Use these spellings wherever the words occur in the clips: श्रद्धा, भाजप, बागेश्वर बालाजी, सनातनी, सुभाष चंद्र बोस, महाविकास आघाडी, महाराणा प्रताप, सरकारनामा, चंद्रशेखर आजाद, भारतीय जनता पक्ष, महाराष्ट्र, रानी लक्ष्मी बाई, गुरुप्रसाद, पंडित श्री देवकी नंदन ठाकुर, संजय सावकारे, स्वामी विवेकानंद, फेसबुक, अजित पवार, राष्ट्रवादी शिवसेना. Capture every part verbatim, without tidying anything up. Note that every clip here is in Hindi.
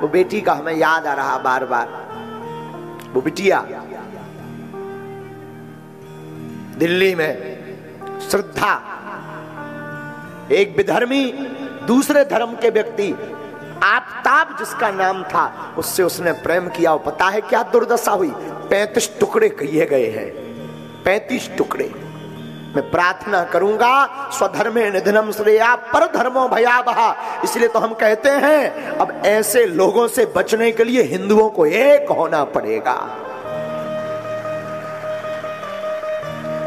वो बेटी का हमें याद आ रहा बार बार। वो बिटिया दिल्ली में, श्रद्धा, एक विधर्मी दूसरे धर्म के व्यक्ति आफताब जिसका नाम था उससे उसने प्रेम किया। और पता है क्या दुर्दशा हुई? पैंतीस टुकड़े किए गए हैं, पैंतीस टुकड़े। मैं प्रार्थना करूंगा स्वधर्मे निधनम श्रेया पर धर्मो भयावहा। इसलिए तो हम कहते हैं अब ऐसे लोगों से बचने के लिए हिंदुओं को एक होना पड़ेगा।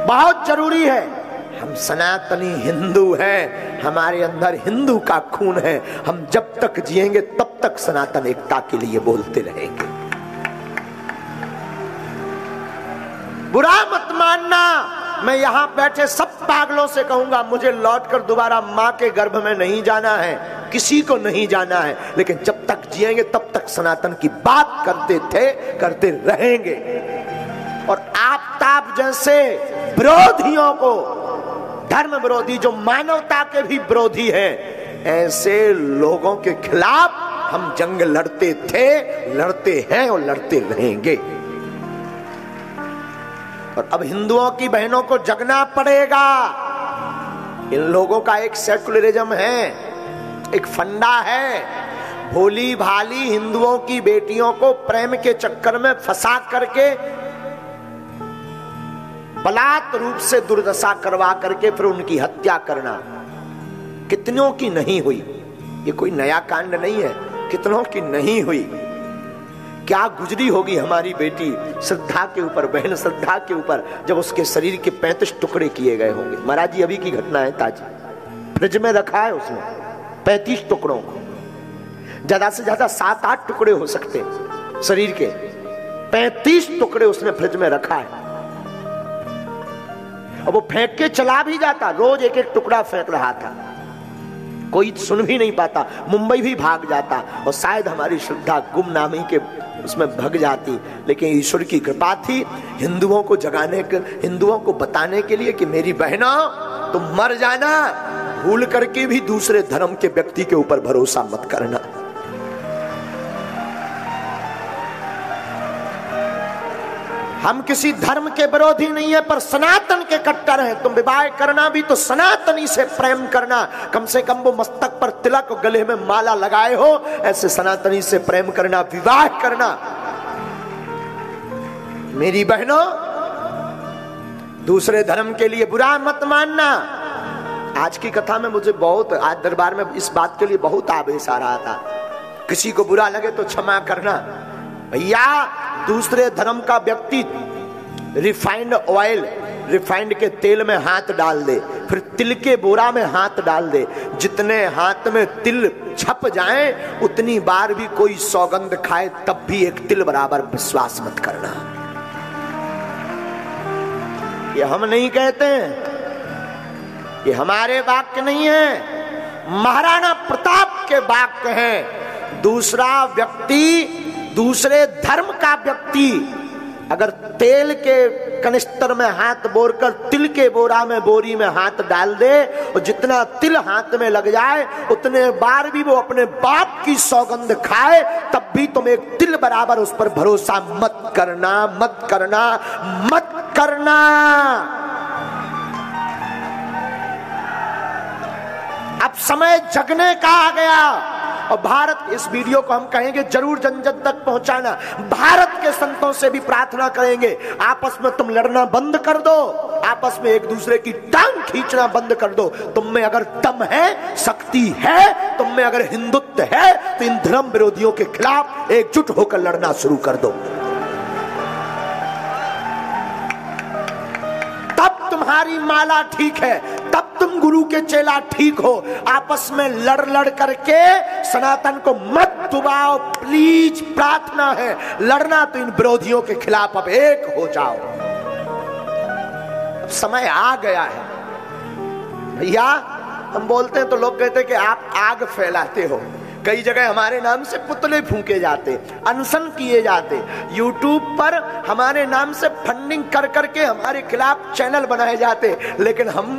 बहुत जरूरी है। हम सनातनी हिंदू हैं, हमारे अंदर हिंदू का खून है। हम जब तक जिएंगे तब तक सनातन एकता के लिए बोलते रहेंगे। बुरा मत मानना, मैं यहाँ बैठे सब पागलों से कहूंगा मुझे लौटकर दोबारा माँ के गर्भ में नहीं जाना है, किसी को नहीं जाना है। लेकिन जब तक जिएंगे तब तक सनातन की बात करते थे, करते रहेंगे। और आफताब जैसे विरोधियों को, धर्म विरोधी जो मानवता के भी विरोधी हैं, ऐसे लोगों के खिलाफ हम जंग लड़ते थे, लड़ते हैं और लड़ते रहेंगे। और अब हिंदुओं की बहनों को जगना पड़ेगा। इन लोगों का एक सेकुलरिज्म है, एक फंडा है। भोली भाली हिंदुओं की बेटियों को प्रेम के चक्कर में फंसा करके बलात् रूप से दुर्दशा करवा करके फिर उनकी हत्या करना कितनों की नहीं हुई। ये कोई नया कांड नहीं है, कितनों की नहीं हुई। क्या गुजरी होगी हमारी बेटी श्रद्धा के ऊपर, बहन श्रद्धा के ऊपर, जब उसके शरीर के पैंतीस टुकड़े किए गए होंगे। महाराज जी अभी की घटना है, ताजी, फ्रिज में रखा है उसने पैंतीस टुकड़ों को, ज्यादा से ज्यादा सात आठ टुकड़े हो सकते हैं शरीर के। पैंतीस टुकड़े उसने फ्रिज में रखा है और वो फेंक के चला भी जाता, रोज एक एक टुकड़ा फेंक रहा था। कोई सुन भी नहीं पाता, मुंबई भी भाग जाता। और शायद हमारी श्रद्धा गुमनामी के उसमें भग जाती। लेकिन ईश्वर की कृपा थी, हिंदुओं को जगाने के, हिंदुओं को बताने के लिए कि मेरी बहनों तुम मर जाना, भूल करके भी दूसरे धर्म के व्यक्ति के ऊपर भरोसा मत करना। हम किसी धर्म के विरोधी नहीं है पर सनातन के कट्टर हैं। तुम विवाह करना भी तो सनातनी से प्रेम करना, कम से कम वो मस्तक पर तिलक, गले में माला लगाए हो, ऐसे सनातनी से प्रेम करना, विवाह करना। मेरी बहनों, दूसरे धर्म के लिए बुरा मत मानना। आज की कथा में मुझे बहुत, आज दरबार में इस बात के लिए बहुत आवेश आ रहा था। किसी को बुरा लगे तो क्षमा करना। भैया, दूसरे धर्म का व्यक्ति रिफाइंड ऑयल, रिफाइंड के तेल में हाथ डाल दे, फिर तिल के बोरा में हाथ डाल दे, जितने हाथ में तिल छप जाए उतनी बार भी कोई सौगंध खाए तब भी एक तिल बराबर विश्वास मत करना। ये हम नहीं कहते हैं, ये हमारे वाक्य नहीं है, महाराणा प्रताप के वाक्य हैं। दूसरा व्यक्ति, दूसरे धर्म का व्यक्ति अगर तेल के कनिस्तर में हाथ बोरकर तिल के बोरा में, बोरी में हाथ डाल दे और जितना तिल हाथ में लग जाए उतने बार भी वो अपने बाप की सौगंध खाए तब भी तुम एक तिल बराबर उस पर भरोसा मत करना, मत करना, मत करना। अब समय जगने का आ गया। और भारत, इस वीडियो को हम कहेंगे जरूर जन जन तक पहुंचाना। भारत के संतों से भी प्रार्थना करेंगे, आपस में तुम लड़ना बंद कर दो, आपस में एक दूसरे की टांग खींचना बंद कर दो। तुम में अगर दम है, शक्ति है, तुम में अगर हिंदुत्व है तो इन धर्म विरोधियों के खिलाफ एकजुट होकर लड़ना शुरू कर दो। तब तुम्हारी माला ठीक है, तब तुम गुरु के चेला ठीक हो। आपस में लड़ लड़ करके सनातन को मत दुबाओ, प्लीज, प्रार्थना है। लड़ना तो इन विरोधियों के खिलाफ अब एक हो जाओ। अब समय आ गया है। भैया, हम बोलते हैं तो लोग कहते हैं कि आप आग फैलाते हो। कई जगह हमारे नाम से पुतले फूंके जाते, अनशन किए जाते, यूट्यूब पर हमारे नाम से फंडिंग कर करके हमारे खिलाफ चैनल बनाए जाते। लेकिन हम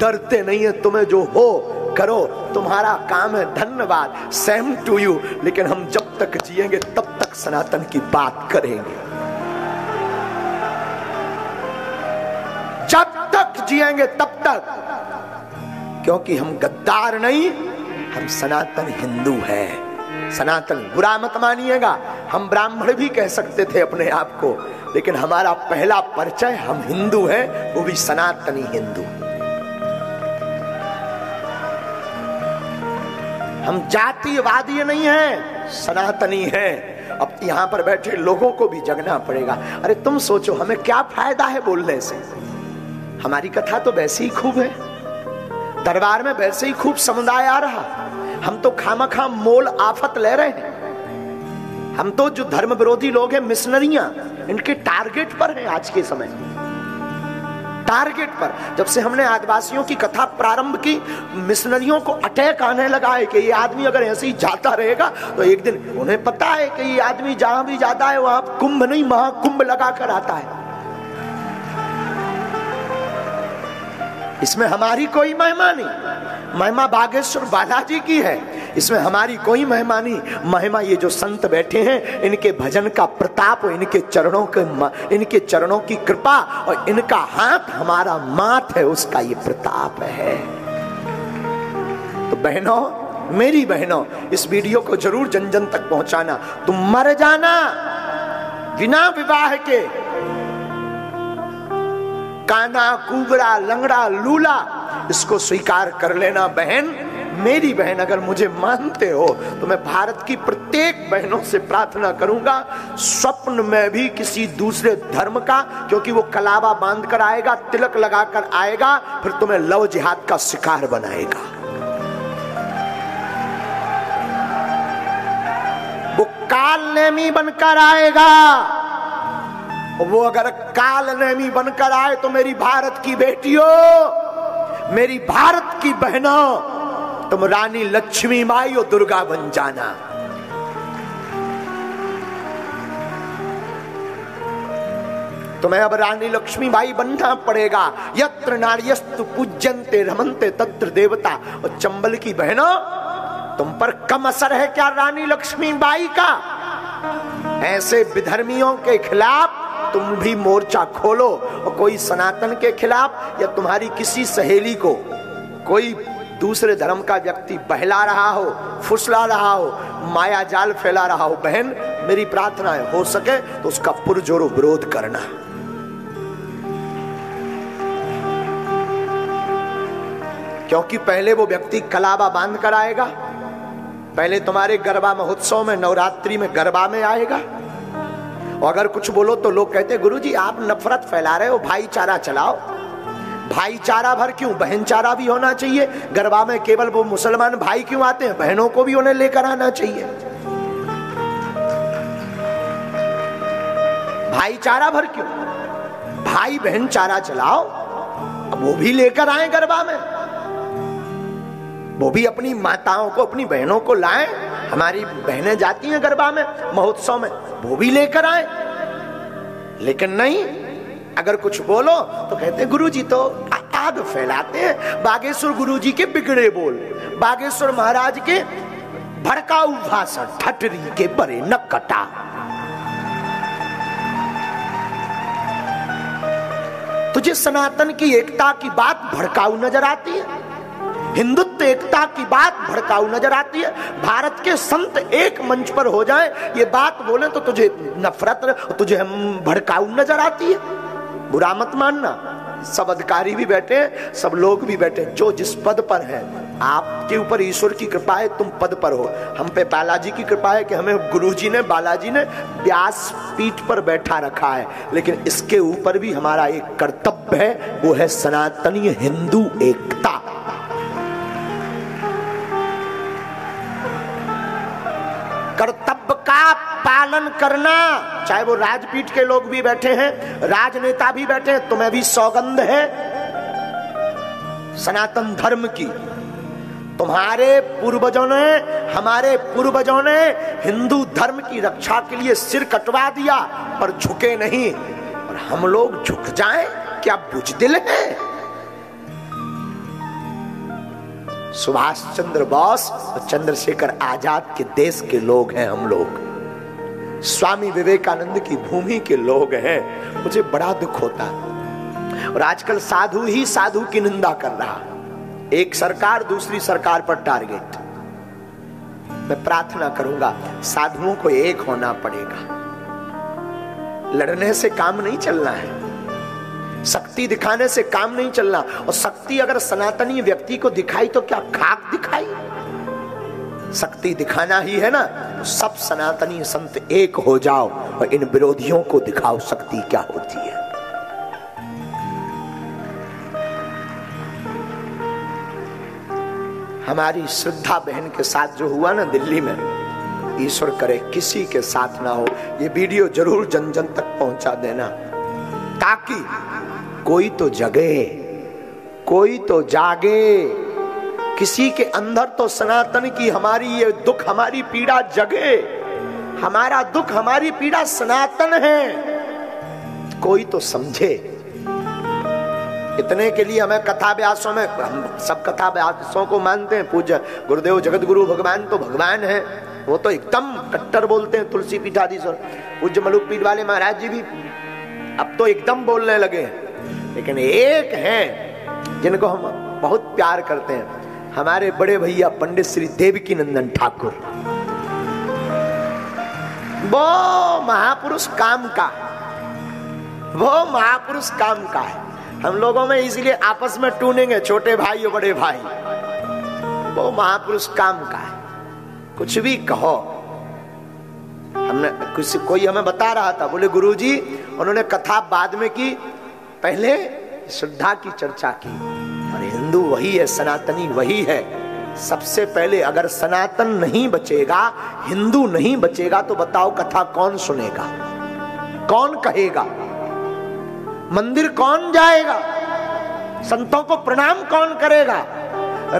डरते नहीं है, तुम्हें जो हो करो, तुम्हारा काम है, धन्यवाद, सेम टू यू। लेकिन हम जब तक जिएंगे तब तक सनातन की बात करेंगे, जब तक जिएंगे तब तक, क्योंकि हम गद्दार नहीं, हम सनातन हिंदू हैं। सनातन बुरा मत मानिएगा, हम ब्राह्मण भी कह सकते थे अपने आप को, लेकिन हमारा पहला परिचय हम हिंदू हैं, वो भी सनातनी हिंदू। हम जातिवादी नहीं हैं, सनातनी हैं। अब यहां पर बैठे लोगों को भी जगना पड़ेगा। अरे तुम सोचो हमें क्या फायदा है बोलने से, हमारी कथा तो वैसे ही खूब है, दरबार में वैसे ही खूब समुदाय आ रहा, हम तो खामखा मोल आफत ले रहे हैं। हम तो जो धर्म विरोधी लोग हैं, मिशनरियां, इनके टारगेट पर हैं आज के समय, टारगेट पर। जब से हमने आदिवासियों की कथा प्रारंभ की, मिशनरियों को अटैक आने लगा है कि ये आदमी अगर ऐसे ही जाता रहेगा तो एक दिन, उन्हें पता है कि ये आदमी जहां भी जाता है वहां कुंभ नहीं महाकुंभ लगा कर आता है, इसमें हमारी कोई महिमा नहीं। महिमा बागेश्वर बालाजी की है, इसमें हमारी कोई महिमा नहीं। महिमा ये जो संत बैठे हैं, इनके भजन का प्रताप, इनके चरणों के, इनके चरणों की कृपा और इनका हाथ हमारा माथ है, उसका ये प्रताप है। तो बहनों, मेरी बहनों, इस वीडियो को जरूर जन जन तक पहुंचाना। तुम मर जाना बिना विवाह के, काना कुबरा लंगड़ा लूला, इसको स्वीकार कर लेना। बहन, मेरी बहन, अगर मुझे मानते हो तो मैं भारत की प्रत्येक बहनों से प्रार्थना करूंगा, स्वप्न में भी किसी दूसरे धर्म का, क्योंकि वो कलावा बांध कर आएगा, तिलक लगा कर आएगा, फिर तुम्हें लव जिहाद का शिकार बनाएगा। वो काल नेमी बनकर आएगा, वो अगर काल नेमी बनकर आए तो मेरी भारत की बेटियों, मेरी भारत की बहनों, तुम रानी लक्ष्मी बाई और दुर्गा बन जाना। तुम्हें अब रानी लक्ष्मी बाई बनना पड़ेगा। यत्र नार्यस्तु पूज्यन्ते रमन्ते तत्र देवता। और चंबल की बहनों, तुम पर कम असर है क्या रानी लक्ष्मी बाई का? ऐसे विधर्मियों के खिलाफ तुम भी मोर्चा खोलो। और कोई सनातन के खिलाफ या तुम्हारी किसी सहेली को कोई दूसरे धर्म का व्यक्ति बहला रहा हो, फुसला रहा हो, माया जाल फैला रहा हो, बहन मेरी प्रार्थना है, हो सके तो उसका पुरजोरों विरोध करना। क्योंकि पहले वो व्यक्ति कलावा बांध कर आएगा, पहले तुम्हारे गरबा महोत्सव में, नवरात्रि में, गरबा में आएगा, और अगर कुछ बोलो तो लोग कहते हैं गुरुजी आप नफरत फैला रहे हो, भाईचारा चलाओ। भाईचारा भर क्यों, बहनचारा भी होना चाहिए। गरबा में केवल वो मुसलमान भाई क्यों आते हैं, बहनों को भी उन्हें लेकर आना चाहिए। भाईचारा भर क्यों, भाई बहनचारा चलाओ। अब वो भी लेकर आए गरबा में, वो भी अपनी माताओं को, अपनी बहनों को लाए। हमारी बहनें जाती हैं गरबा में, महोत्सव में, वो भी लेकर आए। लेकिन नहीं, अगर कुछ बोलो तो कहते हैं गुरुजी तो आग फैलाते हैं, बागेश्वर गुरुजी के बिगड़े बोल, बागेश्वर महाराज के भड़काऊ भाषण, ठटरी के परे न कटा। तुझे सनातन की एकता की बात भड़काऊ नजर आती है, हिंदुत्व एकता की बात भड़काऊ नजर आती है। भारत के संत एक मंच पर हो जाए, ये बात बोले तो तुझे नफरत, तुझे भड़काऊ नजर आती है। बुरा मत मानना, सब अधिकारी भी बैठे हैं, सब लोग भी बैठे हैं, जो जिस पद पर है, आपके ऊपर ईश्वर की कृपा है, तुम पद पर हो। हम पे बालाजी की कृपा है कि हमें गुरुजी ने, बालाजी ने व्यास पीठ पर बैठा रखा है। लेकिन इसके ऊपर भी हमारा एक कर्तव्य है, वो है सनातनी हिंदू एकता। कर्तव्य का पालन करना, चाहे वो राजपीठ के लोग भी बैठे हैं, राजनेता भी बैठे हैं, तुम्हें भी सौगंध है सनातन धर्म की। तुम्हारे पूर्वजों ने, हमारे पूर्वजों ने हिंदू धर्म की रक्षा के लिए सिर कटवा दिया, पर झुके नहीं। और हम लोग झुक जाएं? क्या बुजदिल है? सुभाष चंद्र बोस और चंद्रशेखर आजाद के देश के लोग हैं हम लोग, स्वामी विवेकानंद की भूमि के लोग हैं। मुझे बड़ा दुख होता है। और आजकल साधु ही साधु की निंदा कर रहा, एक सरकार दूसरी सरकार पर टारगेट। मैं प्रार्थना करूंगा साधुओं को एक होना पड़ेगा। लड़ने से काम नहीं चलना है, शक्ति दिखाने से काम नहीं चलना। और शक्ति अगर सनातनी व्यक्ति को दिखाई तो क्या खाक दिखाई? शक्ति दिखाना ही है ना। तो सब सनातनी संत एक हो जाओ और इन विरोधियों को दिखाओ शक्ति क्या होती है। हमारी श्रद्धा बहन के साथ जो हुआ ना दिल्ली में, ईश्वर करे किसी के साथ ना हो। ये वीडियो जरूर जन जन तक पहुंचा देना, ताकि कोई तो जगे, कोई तो जागे, किसी के अंदर तो सनातन की हमारी ये दुख हमारी पीड़ा जगे। हमारा दुख हमारी पीड़ा सनातन है, कोई तो समझे। इतने के लिए हमें कथा व्यासों में, हम सब कथा व्यासों को मानते हैं, पूज्य गुरुदेव जगतगुरु भगवान तो भगवान है, वो तो एकदम कट्टर बोलते हैं तुलसी पीठाधीश्वर। पूज्य मलुक पीठ वाले महाराज जी भी अब तो एकदम बोलने लगे। लेकिन एक हैं जिनको हम बहुत प्यार करते हैं, हमारे बड़े भैया पंडित श्री देवकी नंदन ठाकुर। वो महापुरुष काम का, वो महापुरुष काम का है। हम लोगों में इसलिए आपस में टूनेंगे, छोटे भाई और बड़े भाई। वो महापुरुष काम का है। कुछ भी कहो, हमने किसी कोई हमें बता रहा था, बोले गुरुजी उन्होंने कथा बाद में की, पहले श्रद्धा की चर्चा की। और हिंदू वही है, सनातनी वही है। सबसे पहले अगर सनातन नहीं बचेगा, हिंदू नहीं बचेगा, तो बताओ कथा कौन सुनेगा, कौन कहेगा, मंदिर कौन जाएगा, संतों को प्रणाम कौन करेगा,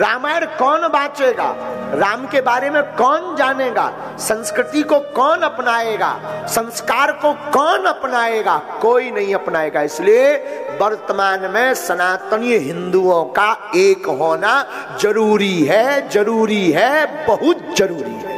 रामायण कौन बाँचेगा, राम के बारे में कौन जानेगा, संस्कृति को कौन अपनाएगा, संस्कार को कौन अपनाएगा? कोई नहीं अपनाएगा। इसलिए वर्तमान में सनातनी हिंदुओं का एक होना जरूरी है, जरूरी है, बहुत जरूरी है।